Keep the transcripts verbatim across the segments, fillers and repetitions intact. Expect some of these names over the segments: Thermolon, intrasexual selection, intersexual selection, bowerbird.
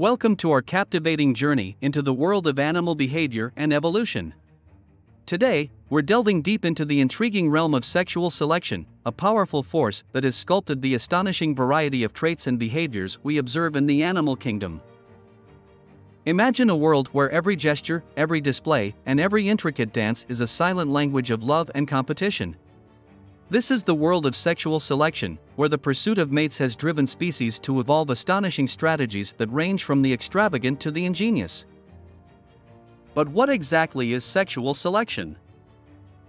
Welcome to our captivating journey into the world of animal behavior and evolution. Today, we're delving deep into the intriguing realm of sexual selection, a powerful force that has sculpted the astonishing variety of traits and behaviors we observe in the animal kingdom. Imagine a world where every gesture, every display, and every intricate dance is a silent language of love and competition. This is the world of sexual selection, where the pursuit of mates has driven species to evolve astonishing strategies that range from the extravagant to the ingenious. But what exactly is sexual selection?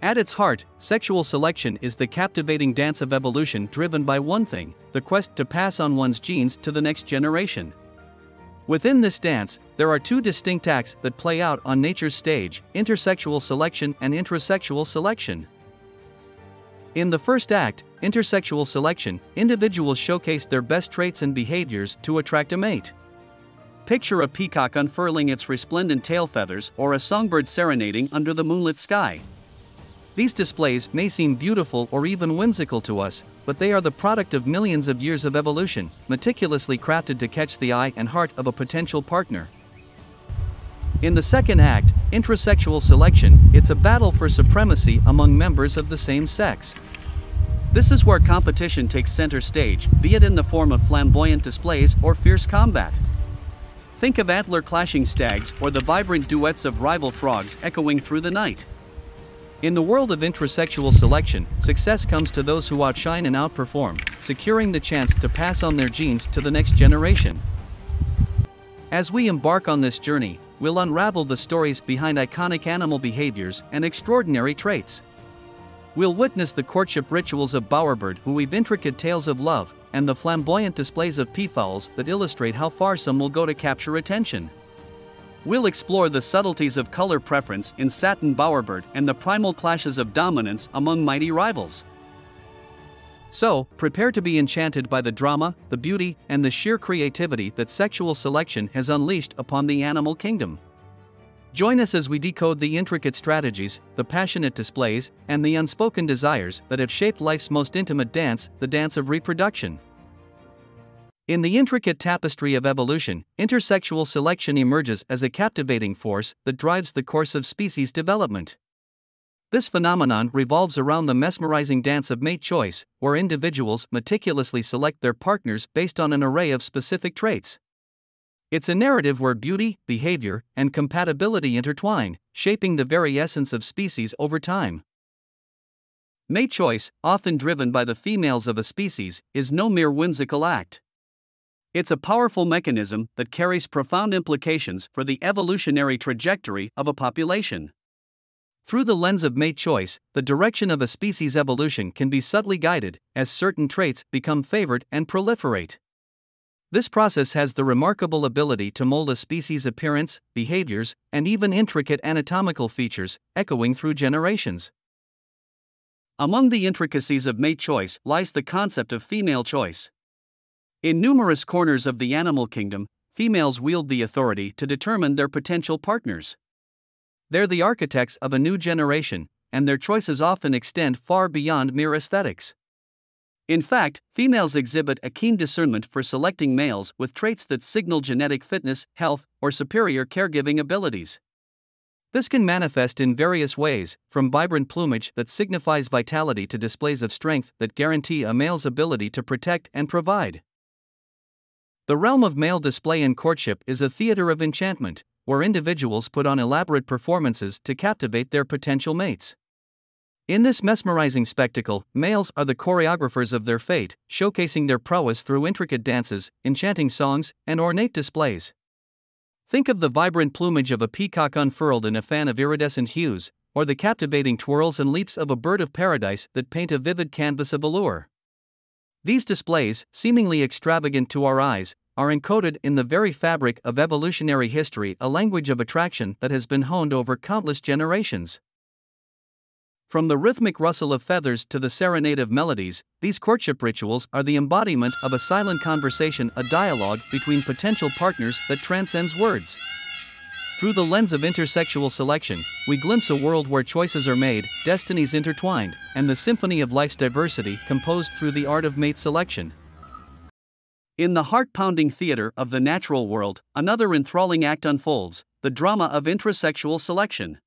At its heart, sexual selection is the captivating dance of evolution driven by one thing: the quest to pass on one's genes to the next generation. Within this dance, there are two distinct acts that play out on nature's stage: intersexual selection and intrasexual selection. In the first act, intersexual selection, individuals showcase their best traits and behaviors to attract a mate. Picture a peacock unfurling its resplendent tail feathers or a songbird serenading under the moonlit sky. These displays may seem beautiful or even whimsical to us, but they are the product of millions of years of evolution, meticulously crafted to catch the eye and heart of a potential partner. In the second act, intrasexual selection, it's a battle for supremacy among members of the same sex. This is where competition takes center stage, be it in the form of flamboyant displays or fierce combat. Think of antler-clashing stags or the vibrant duets of rival frogs echoing through the night. In the world of intrasexual selection, success comes to those who outshine and outperform, securing the chance to pass on their genes to the next generation. As we embark on this journey, we'll unravel the stories behind iconic animal behaviors and extraordinary traits. We'll witness the courtship rituals of bowerbird who weave intricate tales of love, and the flamboyant displays of peafowls that illustrate how far some will go to capture attention. We'll explore the subtleties of color preference in satin bowerbird and the primal clashes of dominance among mighty rivals. So, prepare to be enchanted by the drama, the beauty, and the sheer creativity that sexual selection has unleashed upon the animal kingdom. Join us as we decode the intricate strategies, the passionate displays, and the unspoken desires that have shaped life's most intimate dance, the dance of reproduction. In the intricate tapestry of evolution, intersexual selection emerges as a captivating force that drives the course of species development. This phenomenon revolves around the mesmerizing dance of mate choice, where individuals meticulously select their partners based on an array of specific traits. It's a narrative where beauty, behavior, and compatibility intertwine, shaping the very essence of species over time. Mate choice, often driven by the females of a species, is no mere whimsical act. It's a powerful mechanism that carries profound implications for the evolutionary trajectory of a population. Through the lens of mate choice, the direction of a species' evolution can be subtly guided, as certain traits become favored and proliferate. This process has the remarkable ability to mold a species' appearance, behaviors, and even intricate anatomical features, echoing through generations. Among the intricacies of mate choice lies the concept of female choice. In numerous corners of the animal kingdom, females wield the authority to determine their potential partners. They're the architects of a new generation, and their choices often extend far beyond mere aesthetics. In fact, females exhibit a keen discernment for selecting males with traits that signal genetic fitness, health, or superior caregiving abilities. This can manifest in various ways, from vibrant plumage that signifies vitality to displays of strength that guarantee a male's ability to protect and provide. The realm of male display and courtship is a theater of enchantment, where individuals put on elaborate performances to captivate their potential mates. In this mesmerizing spectacle, males are the choreographers of their fate, showcasing their prowess through intricate dances, enchanting songs, and ornate displays. Think of the vibrant plumage of a peacock unfurled in a fan of iridescent hues, or the captivating twirls and leaps of a bird of paradise that paint a vivid canvas of allure. These displays, seemingly extravagant to our eyes, are encoded in the very fabric of evolutionary history, a language of attraction that has been honed over countless generations. From the rhythmic rustle of feathers to the serenade of melodies, these courtship rituals are the embodiment of a silent conversation, a dialogue between potential partners that transcends words. Through the lens of intersexual selection, we glimpse a world where choices are made, destinies intertwined, and the symphony of life's diversity composed through the art of mate selection. In the heart-pounding theater of the natural world, another enthralling act unfolds, the drama of intrasexual selection.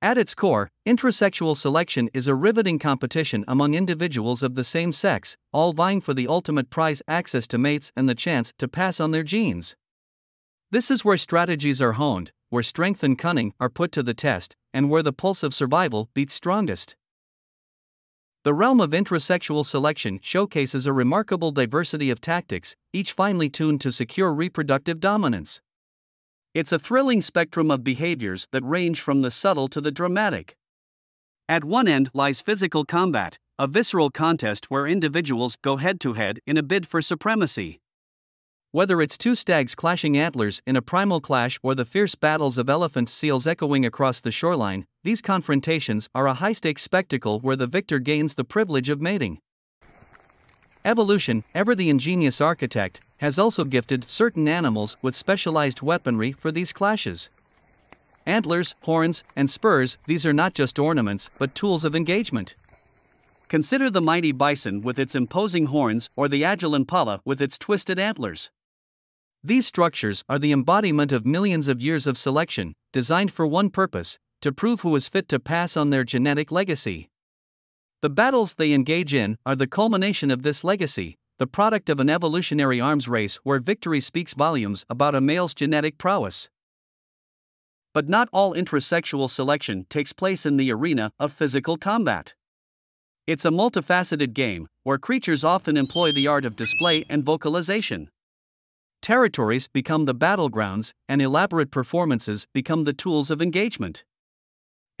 At its core, intrasexual selection is a riveting competition among individuals of the same sex, all vying for the ultimate prize: access to mates and the chance to pass on their genes. This is where strategies are honed, where strength and cunning are put to the test, and where the pulse of survival beats strongest. The realm of intrasexual selection showcases a remarkable diversity of tactics, each finely tuned to secure reproductive dominance. It's a thrilling spectrum of behaviors that range from the subtle to the dramatic. At one end lies physical combat, a visceral contest where individuals go head-to-head in a bid for supremacy. Whether it's two stags clashing antlers in a primal clash or the fierce battles of elephant seals echoing across the shoreline, these confrontations are a high-stakes spectacle where the victor gains the privilege of mating. Evolution, ever the ingenious architect, has also gifted certain animals with specialized weaponry for these clashes. Antlers, horns, and spurs, these are not just ornaments but tools of engagement. Consider the mighty bison with its imposing horns or the agile impala with its twisted antlers. These structures are the embodiment of millions of years of selection, designed for one purpose: to prove who is fit to pass on their genetic legacy. The battles they engage in are the culmination of this legacy, the product of an evolutionary arms race where victory speaks volumes about a male's genetic prowess. But not all intrasexual selection takes place in the arena of physical combat. It's a multifaceted game, where creatures often employ the art of display and vocalization. Territories become the battlegrounds, and elaborate performances become the tools of engagement.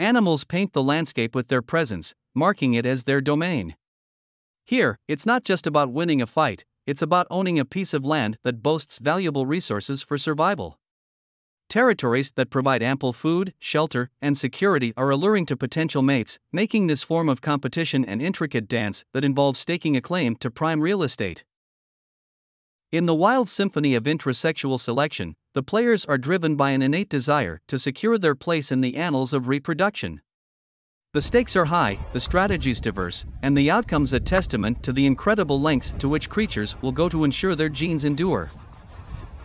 Animals paint the landscape with their presence, marking it as their domain. Here, it's not just about winning a fight, it's about owning a piece of land that boasts valuable resources for survival. Territories that provide ample food, shelter, and security are alluring to potential mates, making this form of competition an intricate dance that involves staking a claim to prime real estate. In the wild symphony of intrasexual selection, the players are driven by an innate desire to secure their place in the annals of reproduction. The stakes are high, the strategies diverse, and the outcomes a testament to the incredible lengths to which creatures will go to ensure their genes endure.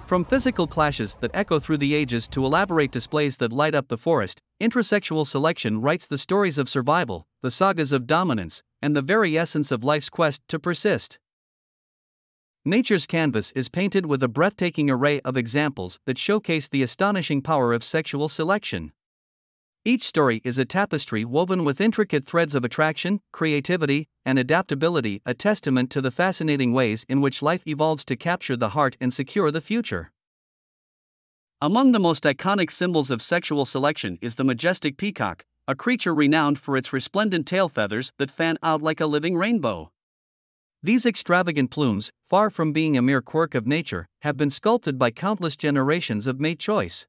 From physical clashes that echo through the ages to elaborate displays that light up the forest, intrasexual selection writes the stories of survival, the sagas of dominance, and the very essence of life's quest to persist. Nature's canvas is painted with a breathtaking array of examples that showcase the astonishing power of sexual selection. Each story is a tapestry woven with intricate threads of attraction, creativity, and adaptability, a testament to the fascinating ways in which life evolves to capture the heart and secure the future. Among the most iconic symbols of sexual selection is the majestic peacock, a creature renowned for its resplendent tail feathers that fan out like a living rainbow. These extravagant plumes, far from being a mere quirk of nature, have been sculpted by countless generations of mate choice.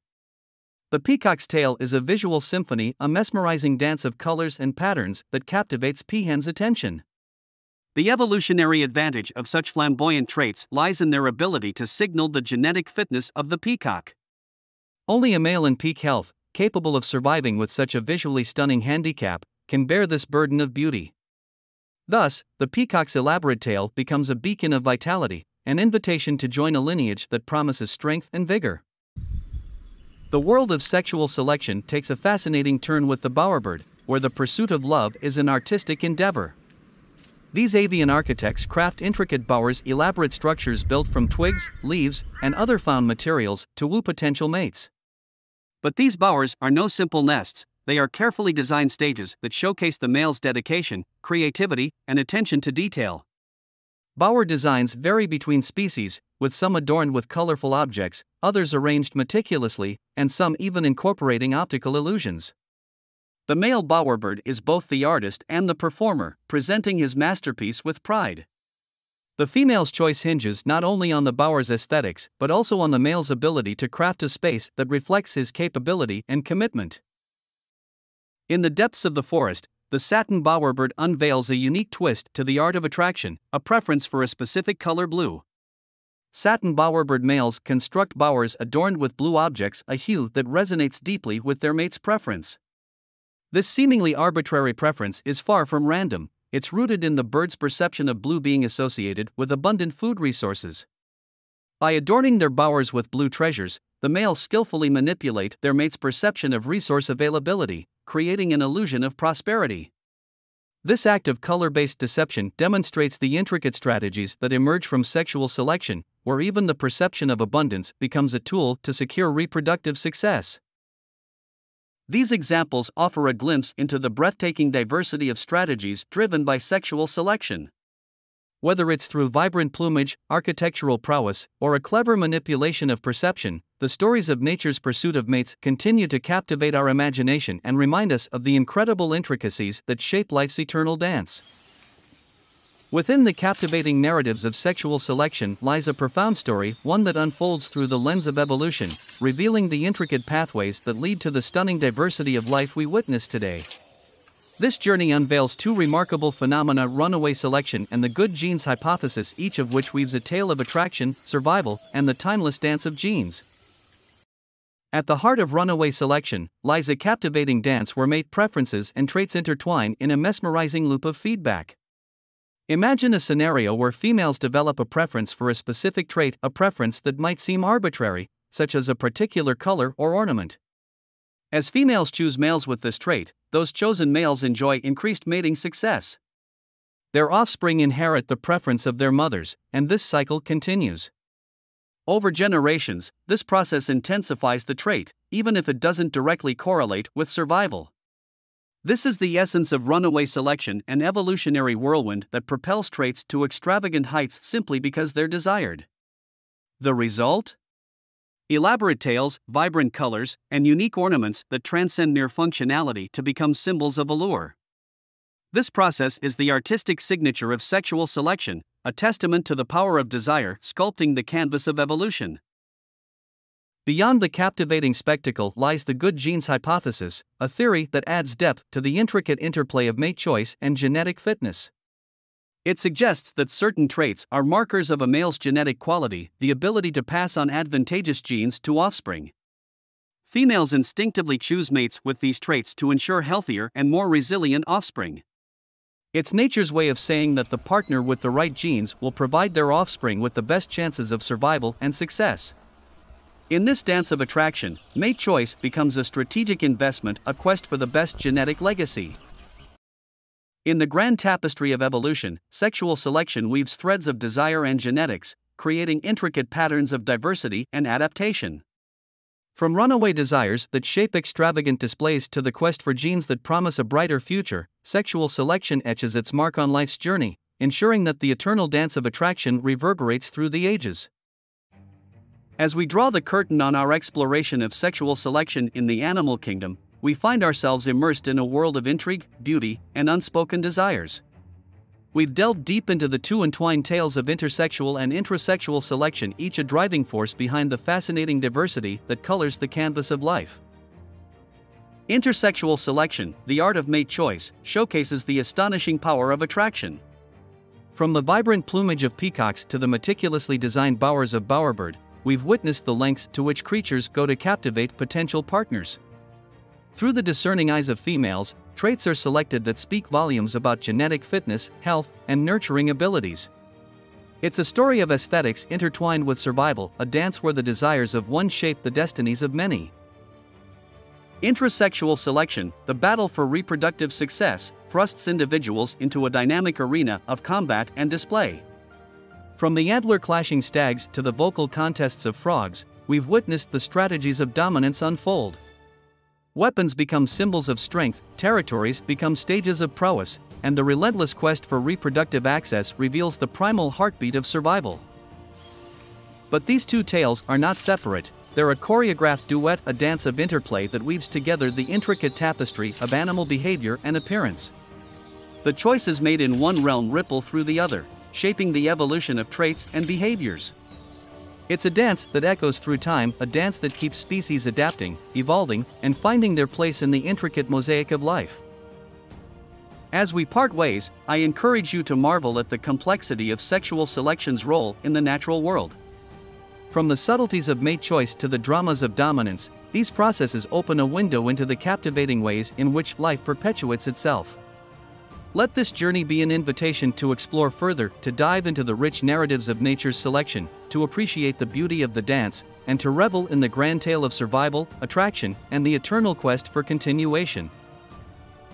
The peacock's tail is a visual symphony, a mesmerizing dance of colors and patterns that captivates peahens' attention. The evolutionary advantage of such flamboyant traits lies in their ability to signal the genetic fitness of the peacock. Only a male in peak health, capable of surviving with such a visually stunning handicap, can bear this burden of beauty. Thus, the peacock's elaborate tail becomes a beacon of vitality, an invitation to join a lineage that promises strength and vigor. The world of sexual selection takes a fascinating turn with the bowerbird, where the pursuit of love is an artistic endeavor. These avian architects craft intricate bowers, elaborate structures built from twigs, leaves, and other found materials to woo potential mates. But these bowers are no simple nests. They are carefully designed stages that showcase the male's dedication, creativity, and attention to detail. Bower designs vary between species, with some adorned with colorful objects, others arranged meticulously, and some even incorporating optical illusions. The male bowerbird is both the artist and the performer, presenting his masterpiece with pride. The female's choice hinges not only on the bower's aesthetics but also on the male's ability to craft a space that reflects his capability and commitment. In the depths of the forest, the satin bowerbird unveils a unique twist to the art of attraction, a preference for a specific color blue. Satin bowerbird males construct bowers adorned with blue objects, a hue that resonates deeply with their mate's preference. This seemingly arbitrary preference is far from random. It's rooted in the bird's perception of blue being associated with abundant food resources, By adorning their bowers with blue treasures, the males skillfully manipulate their mate's perception of resource availability, creating an illusion of prosperity. This act of color-based deception demonstrates the intricate strategies that emerge from sexual selection, where even the perception of abundance becomes a tool to secure reproductive success. These examples offer a glimpse into the breathtaking diversity of strategies driven by sexual selection. Whether it's through vibrant plumage, architectural prowess, or a clever manipulation of perception, the stories of nature's pursuit of mates continue to captivate our imagination and remind us of the incredible intricacies that shape life's eternal dance. Within the captivating narratives of sexual selection lies a profound story, one that unfolds through the lens of evolution, revealing the intricate pathways that lead to the stunning diversity of life we witness today. This journey unveils two remarkable phenomena: runaway selection and the good genes hypothesis, each of which weaves a tale of attraction, survival, and the timeless dance of genes. At the heart of runaway selection lies a captivating dance where mate preferences and traits intertwine in a mesmerizing loop of feedback. Imagine a scenario where females develop a preference for a specific trait, a preference that might seem arbitrary, such as a particular color or ornament. As females choose males with this trait, those chosen males enjoy increased mating success. Their offspring inherit the preference of their mothers, and this cycle continues. Over generations, this process intensifies the trait, even if it doesn't directly correlate with survival. This is the essence of runaway selection, an evolutionary whirlwind that propels traits to extravagant heights simply because they're desired. The result? Elaborate tales, vibrant colors, and unique ornaments that transcend mere functionality to become symbols of allure. This process is the artistic signature of sexual selection, a testament to the power of desire sculpting the canvas of evolution. Beyond the captivating spectacle lies the good genes hypothesis, a theory that adds depth to the intricate interplay of mate choice and genetic fitness. It suggests that certain traits are markers of a male's genetic quality, the ability to pass on advantageous genes to offspring. Females instinctively choose mates with these traits to ensure healthier and more resilient offspring. It's nature's way of saying that the partner with the right genes will provide their offspring with the best chances of survival and success. In this dance of attraction, mate choice becomes a strategic investment, a quest for the best genetic legacy. In the grand tapestry of evolution, sexual selection weaves threads of desire and genetics, creating intricate patterns of diversity and adaptation. From runaway desires that shape extravagant displays to the quest for genes that promise a brighter future, sexual selection etches its mark on life's journey, ensuring that the eternal dance of attraction reverberates through the ages. As we draw the curtain on our exploration of sexual selection in the animal kingdom, we find ourselves immersed in a world of intrigue, beauty, and unspoken desires. We've delved deep into the two entwined tales of intersexual and intrasexual selection, each a driving force behind the fascinating diversity that colors the canvas of life. Intersexual selection, the art of mate choice, showcases the astonishing power of attraction. From the vibrant plumage of peacocks to the meticulously designed bowers of bowerbird, we've witnessed the lengths to which creatures go to captivate potential partners. Through the discerning eyes of females, traits are selected that speak volumes about genetic fitness, health, and nurturing abilities. It's a story of aesthetics intertwined with survival, a dance where the desires of one shape the destinies of many. Intrasexual selection, the battle for reproductive success, thrusts individuals into a dynamic arena of combat and display. From the antler-clashing stags to the vocal contests of frogs, we've witnessed the strategies of dominance unfold. Weapons become symbols of strength, territories become stages of prowess, and the relentless quest for reproductive access reveals the primal heartbeat of survival. But these two tales are not separate, they're a choreographed duet, a dance of interplay that weaves together the intricate tapestry of animal behavior and appearance. The choices made in one realm ripple through the other, shaping the evolution of traits and behaviors. It's a dance that echoes through time, a dance that keeps species adapting, evolving, and finding their place in the intricate mosaic of life. As we part ways, I encourage you to marvel at the complexity of sexual selection's role in the natural world. From the subtleties of mate choice to the dramas of dominance, these processes open a window into the captivating ways in which life perpetuates itself. Let this journey be an invitation to explore further, to dive into the rich narratives of nature's selection, to appreciate the beauty of the dance, and to revel in the grand tale of survival, attraction, and the eternal quest for continuation.